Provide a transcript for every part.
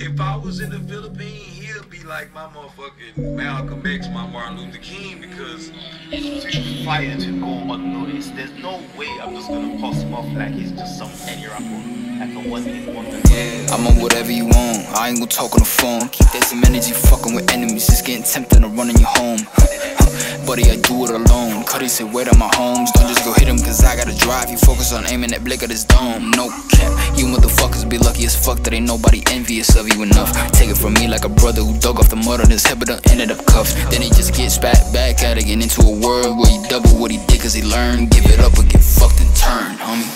If I was in the Philippines, he'd be like my motherfucking Malcolm X, my Martin Luther King, because it's too fire to go unnoticed. There's no way I'm just gonna pass him off like he's just some any rapper. Like I wasn't one of them. Yeah, I'm on whatever you want. I ain't gonna talk on the phone. Keep that some energy fucking with enemies. Just getting tempted to running your home. Buddy, I do it alone. Cuddy said, wait on my homes. Don't just go hit him, cause I gotta drive. You focus on aiming that blick at his dome. No cap. You motherfuckers be lucky as fuck that ain't nobody envious of you enough. Take it from me like a brother who dug off the mud on his head but done ended up cuffed. Then he just gets spat back at again into a world where he double what he did cause he learned. Give it up or get fucked and turn, homie.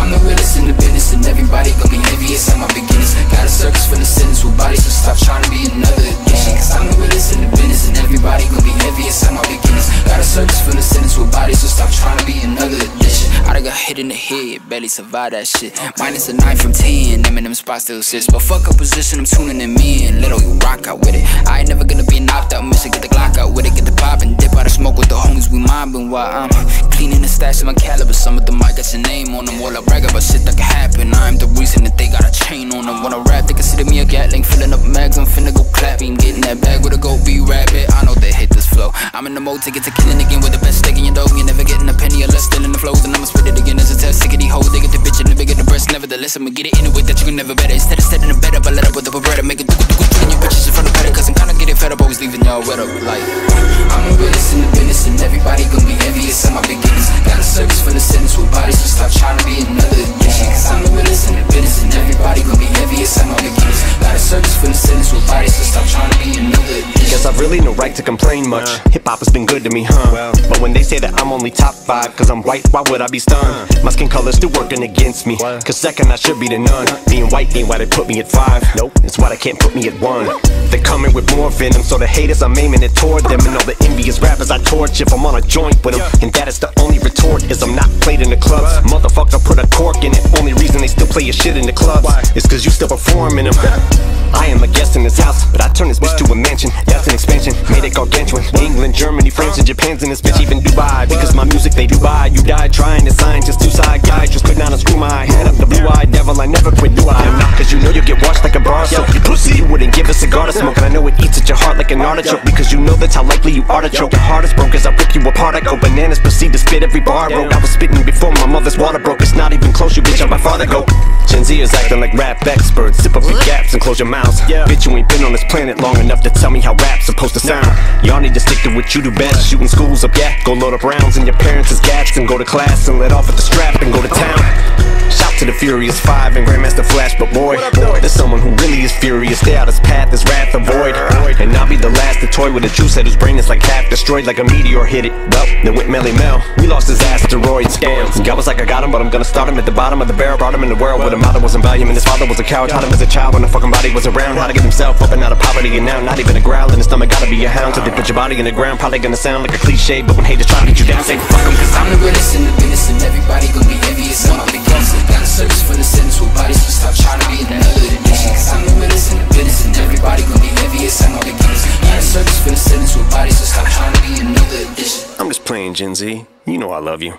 I'm the realest in the business and everybody gon' be envious at my beginnings. Got a circus for the sentence with bodies, so stop trying to be another addiction. Cause I'm the realest in the business and everybody gon' be envious at my beginnings. Got a circus for the sentence with bodies, so stop trying to be another addiction. I done got hit in the head, barely survived that shit. Minus a 9 from 10, them and them spots still sits. But fuck opposition, I'm tuning them in. Little you rock out with it. I ain't never gonna be an opt out mission. Get the Glock out with it, get the pop and dip out of smoke with the homies. We mobbing while I'm cleaning the stash of my caliber. Some of them might got your name on them. All I brag about shit that can happen. I'm the reason that they got a chain on them. When I rap, they consider me a Gatling. Filling up mags, I'm finna go clapping. Getting that bag with a go B-Rabbit. I know they hit this flow. I'm in the mode to get to killing again with the best steak in your dog. You're never getting a penny or less, still in the flows. And I'ma split it again as a test. Sick of these hoes, they get the bitch and they get the breast. Nevertheless, I'ma get it in a way that you can never better. Instead of setting a bed up, I let up with a beretta. Make it do your bitches in front of better. Cause I'm kinda getting fed up, always leaving y'all wet up. Like, I'm the realest in the business and everybody gon' be envious at my beginnings. Got a service for the sentence with bodies, so stop trying to be another addiction. Cause I'm the realest in the business and everybody gon' be envious at my beginnings. Got a service for the sentence with bodies, so stop trying to be another addiction. Guess I've really no right to complain much. Hip-hop has been good to me, well. But when they say that I'm only top 5 cause I'm white, why would I be stunned? My skin color's still working against me, cause second I should be the none. Being white ain't why they put me at 5. Nope, it's why they can't put me at 1. They're coming with more venom, so the haters I'm aiming it toward them. And all the envious rappers I torch if I'm on a joint with them. And that is the only retort, is I'm not played in the clubs. Motherfucker put a cork in it, only reason they still play your shit in the clubs is cause you still performing them. I am a guest in this house, but I turn this bitch to a mansion. That's an expansion, made it gargantuan. England, Germany, France, and Japan's in this bitch, even Dubai. Because my music they do buy. You die trying to sign, just two side guys. Just could not unscrew my head up the blue-eyed devil. I never quit, do I? Not cause you know you get washed like a bar. So you pussy, you wouldn't give a cigar to smoke. I know it eats at your heart like an artichoke, because you know that's how likely you are to choke. Your heart is broke as I rip you apart. I go bananas, proceed to spit every bar road. I was spitting before my mother's water broke. It's not even close, you bitch, I'm my father go. Gen Z is acting like rap experts. Zip up your gaps and close your mouths. Bitch, you ain't been on this planet long enough to tell me how rap's supposed to sound. Y'all need to stick to what you do best. Shooting schools up, go load up rounds in your parents' gats and go to class and let off at the strap and go to town. Shout to the Furious 5 and Grandmaster Flash, but boy, there's someone who really is furious. Stay out his path, his wrath avoid. And I'll be the last to toy with a juice at whose brain is like half destroyed, like a meteor hit it. Well, then went Melly Mel, we lost his asteroid scams. I was like I got him, but I'm gonna start him at the bottom of the barrel. Brought him in the world where the mother wasn't volume and his father was a coward. Taught him as a child when the fucking body was around how to get himself up and out of poverty. And now not even a growl in his stomach, gotta be a hound. So they put your body in the ground, probably gonna sound like a cliche, but when haters try to get you down, say fuck 'em. Cause I'm the realest in the business and everybody gonna be envious on my beginnings. Got a service for the sentence with bodies, so stop trying to be another addiction. Cause I'm the realest in the business and everybody gonna be envious on my beginnings. Got a service for the sentence with bodies, so stop trying to be another addiction. I'm just playing, Gen Z, you know I love you.